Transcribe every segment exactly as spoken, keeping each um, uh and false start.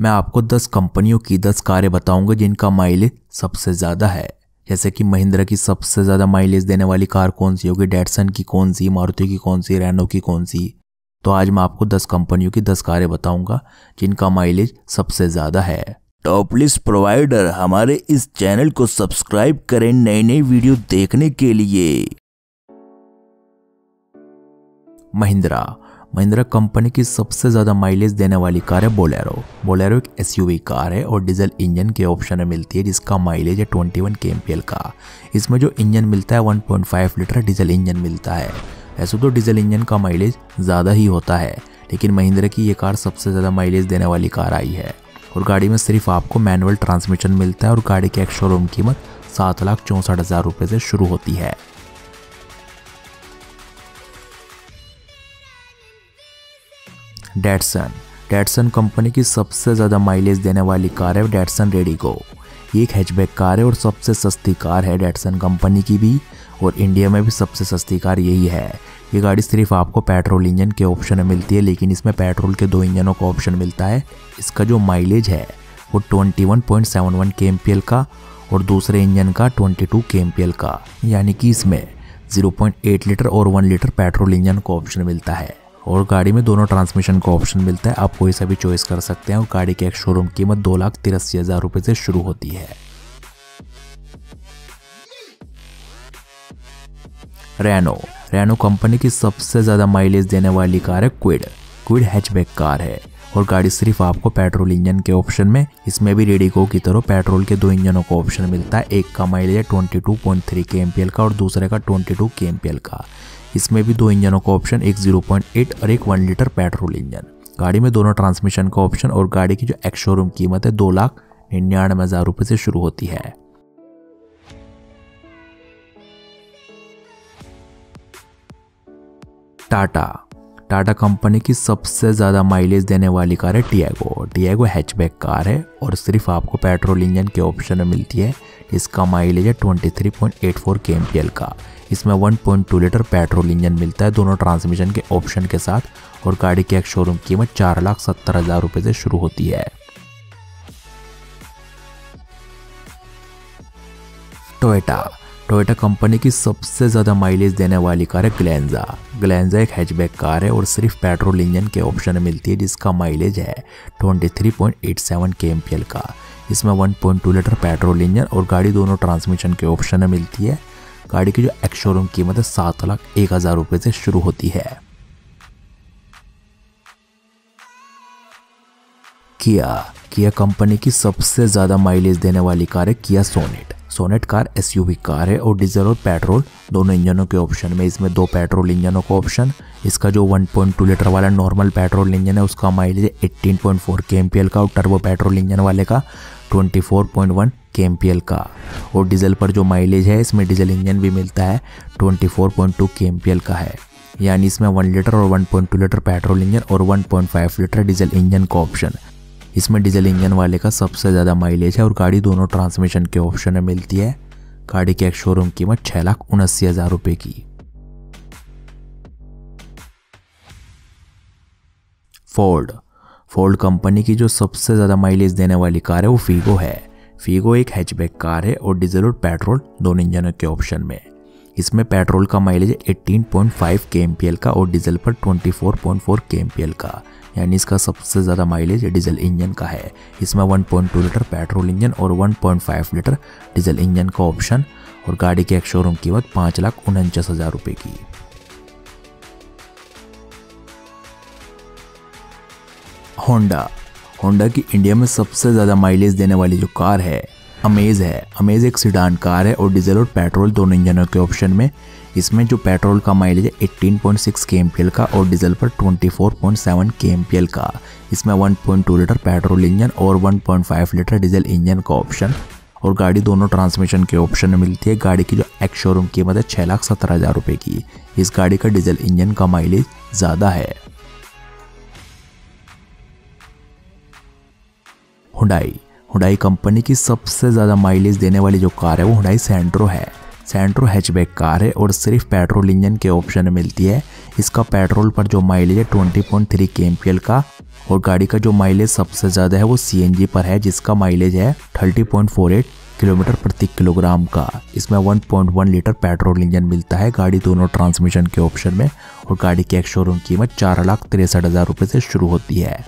मैं आपको दस कंपनियों की दस कारें बताऊंगा जिनका माइलेज सबसे ज़्यादा है। जैसे कि महिंद्रा की सबसे ज़्यादा माइलेज देने वाली कार कौन सी होगी, डैटसन की कौन सी, मारुति की कौन सी, रेनो की कौन सी। तो आज मैं आपको दस कंपनियों की दस कारें बताऊंगा जिनका माइलेज सबसे ज़्यादा है। टॉप लिस्ट प्रोवाइडर हमारे इस चैनल को सब्सक्राइब करें नई नई वीडियो देखने के लिए। महिंद्रा महिंद्रा कंपनी की सबसे ज़्यादा माइलेज देने वाली कार है बोलेरो। बोलेरो एक एसयूवी कार है और डीजल इंजन के ऑप्शन में मिलती है, जिसका माइलेज है इक्कीस के एम पी एल का। इसमें जो इंजन मिलता है one point five litre diesel engine मिलता है। ऐसे तो डीजल इंजन का माइलेज ज़्यादा ही होता है, लेकिन महिंद्रा की ये कार सबसे ज़्यादा माइलेज देने वाली कार आई है और गाड़ी में सिर्फ आपको मैनुअल ट्रांसमिशन मिलता है और गाड़ी की एक्स-शोरूम कीमत सात लाख चौंसठ हज़ार रुपये से शुरू होती है। डैटसन डैटसन कंपनी की सबसे ज़्यादा माइलेज देने वाली कार है डैटसन रेडी-गो। ये एक हैचबैक कार है और सबसे सस्ती कार है डैटसन कंपनी की भी, और इंडिया में भी सबसे सस्ती कार यही है। ये गाड़ी सिर्फ आपको पेट्रोल इंजन के ऑप्शन में मिलती है, लेकिन इसमें पेट्रोल के दो इंजनों का ऑप्शन मिलता है। इसका जो माइलेज है वो इक्कीस पॉइंट सात एक के एम पी एल का और दूसरे इंजन का बाईस के एम पी एल का, यानी कि इसमें ज़ीरो पॉइंट आठ लीटर और एक लीटर पेट्रोल इंजन का ऑप्शन मिलता है। और गाड़ी में दोनों ट्रांसमिशन का ऑप्शन मिलता है, आप कोई सा भी चॉइस कर सकते हैं। और गाड़ी की एक शोरूम कीमत दो लाख तिरासी हज़ार रुपये से शुरू होती है। रेनो रेनो कंपनी की सबसे ज़्यादा माइलेज देने वाली कार है क्विड। क्विड हैचबैक कार है और गाड़ी सिर्फ आपको पेट्रोल इंजन के ऑप्शन में, इसमें भी रेडी-गो की तरह पेट्रोल के दो इंजनों का ऑप्शन मिलता है। एक का माइलेज है बाईस पॉइंट तीन के एम पी एल का और दूसरे का बाईस के एम पी एल का। इसमें भी दो इंजनों का ऑप्शन, एक ज़ीरो पॉइंट आठ और एक वन लीटर पेट्रोल इंजन। गाड़ी में दोनों ट्रांसमिशन का ऑप्शन और गाड़ी की जो एक्स शोरूम कीमत है दो लाख निन्यानवे हज़ार रुपये से शुरू होती है। टाटा टाटा कंपनी की सबसे ज़्यादा माइलेज देने वाली कार है टियागो। टियागो हैचबैक कार है और सिर्फ आपको पेट्रोल इंजन के ऑप्शन में मिलती है। इसका माइलेज है तेईस पॉइंट आठ चार के एम पी एल का। इसमें वन पॉइंट दो लीटर पेट्रोल इंजन मिलता है दोनों ट्रांसमिशन के ऑप्शन के साथ, और गाड़ी की एक शोरूम कीमत चार लाख सत्तर हज़ार रुपये से शुरू होती है। टोयोटा टोयोटा कंपनी की सबसे ज़्यादा माइलेज देने वाली कार है ग्लैंजा। ग्लैंजा एक हैचबैक कार है और सिर्फ पेट्रोल इंजन के ऑप्शन मिलती है, जिसका माइलेज है तेईस पॉइंट आठ सात के एम पी एल का। इसमें वन पॉइंट दो लीटर पेट्रोल इंजन और गाड़ी दोनों ट्रांसमिशन के ऑप्शन में मिलती है। गाड़ी की जो एक्स-शोरूम कीमत है सात लाख एक हज़ार रुपये से शुरू होती है। किया किया कंपनी की सबसे ज़्यादा माइलेज देने वाली कार है Kia Sonet. Sonet car SUV car है और डीजल और पेट्रोल दोनों इंजनों के ऑप्शन में, इसमें दो पेट्रोल इंजनों का ऑप्शन। इसका जो वन पॉइंट दो लीटर वाला नॉर्मल पेट्रोल इंजन है उसका माइलेज है अठारह पॉइंट चार के एम पी एल का और टर्बो पेट्रोल इंजन वाले का चौबीस पॉइंट एक के एम पी एल का। और डीजल पर जो माइलेज है, इसमें डीजल इंजन भी मिलता है, चौबीस पॉइंट दो के एम पी एल का है। यानी इसमें एक लीटर और वन पॉइंट दो लीटर पेट्रोल इंजन और वन पॉइंट पाँच लीटर डीजल इंजन का ऑप्शन। इसमें डीजल इंजन वाले का सबसे ज़्यादा माइलेज है और गाड़ी दोनों ट्रांसमिशन के ऑप्शन में मिलती है। गाड़ी की एक शोरूम कीमत छः लाख उनासी हज़ार रुपये की। फोर्ड फोर्ड कंपनी की जो सबसे ज़्यादा माइलेज देने वाली कार है वो फीगो है। फीगो एक हैचबैक कार है और डीजल और पेट्रोल दोनों इंजनों के ऑप्शन में। इसमें पेट्रोल का माइलेज है अठारह पॉइंट पाँच के एम पी एल का और डीजल पर चौबीस पॉइंट चार के एम पी एल का। यानी इसका सबसे ज़्यादा माइलेज डीजल इंजन का है। इसमें वन पॉइंट दो लीटर पेट्रोल इंजन और वन पॉइंट पाँच लीटर डीजल इंजन का ऑप्शन, और गाड़ी की एक शोरूम कीमत पाँच लाख उनचास हज़ार रुपये की। होंडा होंडा की इंडिया में सबसे ज़्यादा माइलेज देने वाली जो कार है अमेज है। अमेज एक सीडान कार है और डीजल और पेट्रोल दोनों इंजनों के ऑप्शन में। इसमें जो पेट्रोल का माइलेज है अठारह पॉइंट छह के एम पी एल का और डीजल पर चौबीस पॉइंट सात के एम पी एल का। इसमें वन पॉइंट दो लीटर पेट्रोल इंजन और वन पॉइंट पाँच लीटर डीजल इंजन का ऑप्शन, और गाड़ी दोनों ट्रांसमिशन के ऑप्शन में मिलती है। गाड़ी की जो एक्स शोरूम कीमत है छः लाख सत्रह हज़ार रुपये की। इस गाड़ी का डीजल इंजन का माइलेज ज़्यादा है। हुंडई हुंडई कंपनी की सबसे ज़्यादा माइलेज देने वाली जो कार है वो हुंडई सेंट्रो है। सेंट्रो हैचबैक कार है और सिर्फ पेट्रोल इंजन के ऑप्शन मिलती है। इसका पेट्रोल पर जो माइलेज है ट्वेंटी पॉइंट थ्री केएमपीएल का, और गाड़ी का जो माइलेज सबसे ज़्यादा है वो सीएनजी पर है जिसका माइलेज है thirty point four eight kilometre प्रति किलोग्राम का। इसमें one point one litre petrol engine मिलता है, गाड़ी दोनों ट्रांसमिशन के ऑप्शन में, और गाड़ी की एक्स-शोरूम कीमत चार लाख तिरसठ हज़ार रुपये से शुरू होती है।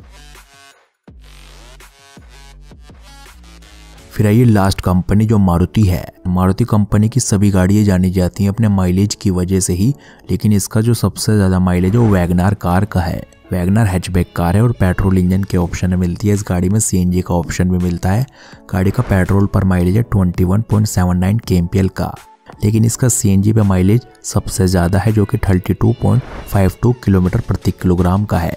फिर आइए लास्ट कंपनी जो मारुति है। मारुति कंपनी की सभी गाड़ियाँ जानी जाती हैं अपने माइलेज की वजह से ही, लेकिन इसका जो सबसे ज़्यादा माइलेज है वो वैगन आर कार का है। वैगन आर हैचबैक कार है और पेट्रोल इंजन के ऑप्शन में मिलती है। इस गाड़ी में सीएनजी का ऑप्शन भी मिलता है। गाड़ी का पेट्रोल पर माइलेज है twenty one point seven nine KMPL का, लेकिन इसका सीएनजी पे माइलेज सबसे ज़्यादा है जो कि thirty two point five two kilometre प्रति किलोग्राम का है।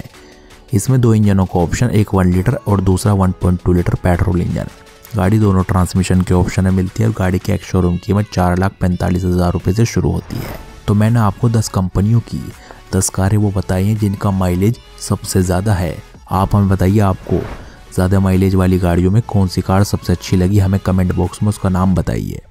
इसमें दो इंजनों का ऑप्शन, एक वन लीटर और दूसरा one point two litre petrol engine. गाड़ी दोनों ट्रांसमिशन के ऑप्शन में मिलती है और गाड़ी की एक्स शोरूम कीमत चार लाख पैंतालीस हज़ार रुपये से शुरू होती है। तो मैंने आपको दस कंपनियों की दस कारें वो बताई हैं जिनका माइलेज सबसे ज़्यादा है। आप हमें बताइए आपको ज़्यादा माइलेज वाली गाड़ियों में कौन सी कार सबसे अच्छी लगी, हमें कमेंट बॉक्स में उसका नाम बताइए।